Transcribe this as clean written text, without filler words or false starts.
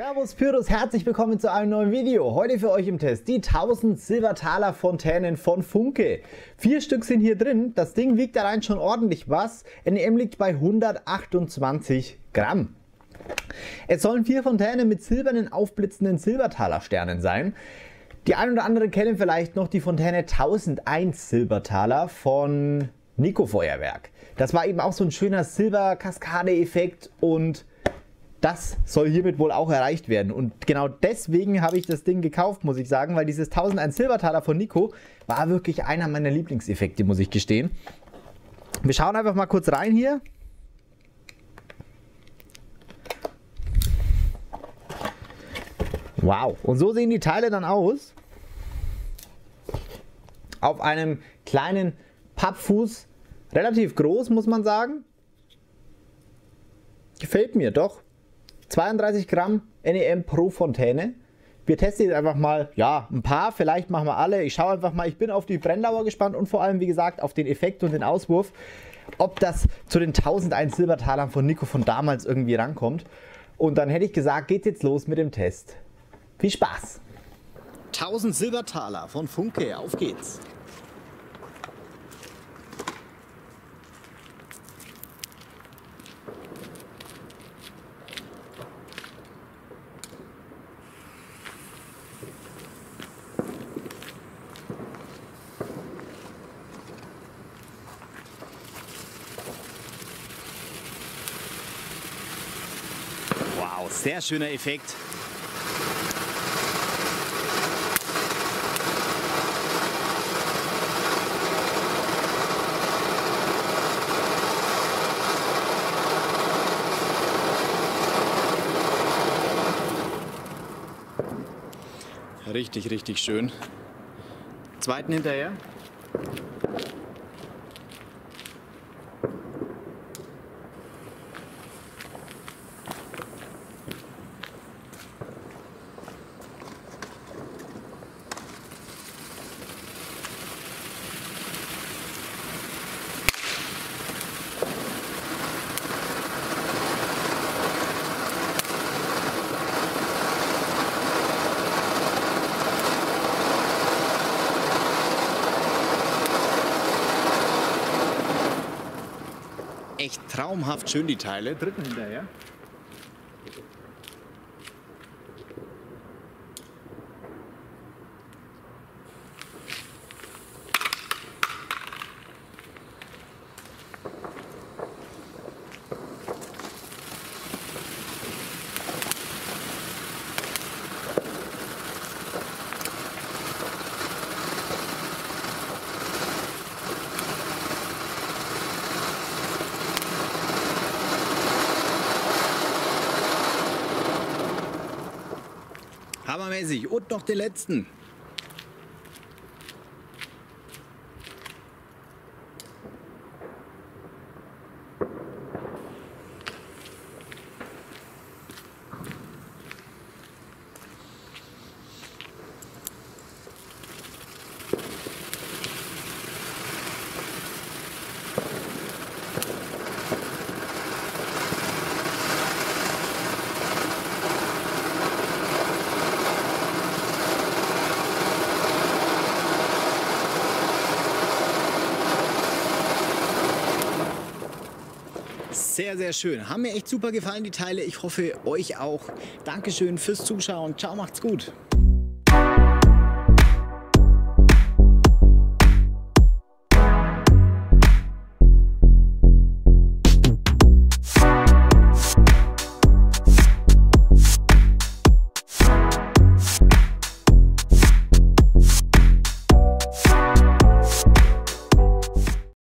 Servus Pyros, herzlich willkommen zu einem neuen Video. Heute für euch im Test die 1000 Silbertaler Fontänen von Funke. 4 Stück sind hier drin, das Ding wiegt allein schon ordentlich was. NM liegt bei 128 Gramm. Es sollen 4 Fontänen mit silbernen, aufblitzenden Silbertaler Sternen sein. Die ein oder andere kennen vielleicht noch die Fontäne 1001 Silbertaler von Nico Feuerwerk. Das war eben auch so ein schöner Silberkaskade-Effekt und das soll hiermit wohl auch erreicht werden. Und genau deswegen habe ich das Ding gekauft, muss ich sagen, weil dieses 1001 Silbertaler von Nico war wirklich einer meiner Lieblingseffekte, muss ich gestehen. Wir schauen einfach mal kurz rein hier. Wow, und so sehen die Teile dann aus. Auf einem kleinen Pappfuß, relativ groß, muss man sagen. Gefällt mir doch. 32 Gramm NEM pro Fontäne. Wir testen jetzt einfach mal, ja, ein paar, vielleicht machen wir alle. Ich schaue einfach mal, ich bin auf die Brenndauer gespannt und vor allem, wie gesagt, auf den Effekt und den Auswurf, ob das zu den 1001 Silbertalern von Nico von damals irgendwie rankommt. Und dann hätte ich gesagt, geht's jetzt los mit dem Test. Viel Spaß! 1000 Silbertaler von Funke, auf geht's! Wow, sehr schöner Effekt. Richtig, richtig schön. Zweiten hinterher. Echt traumhaft schön die Teile. Dritten hinterher. Hammermäßig. Und noch den letzten. Sehr, sehr schön. Haben mir echt super gefallen, die Teile. Ich hoffe, euch auch. Dankeschön fürs Zuschauen. Ciao, macht's gut.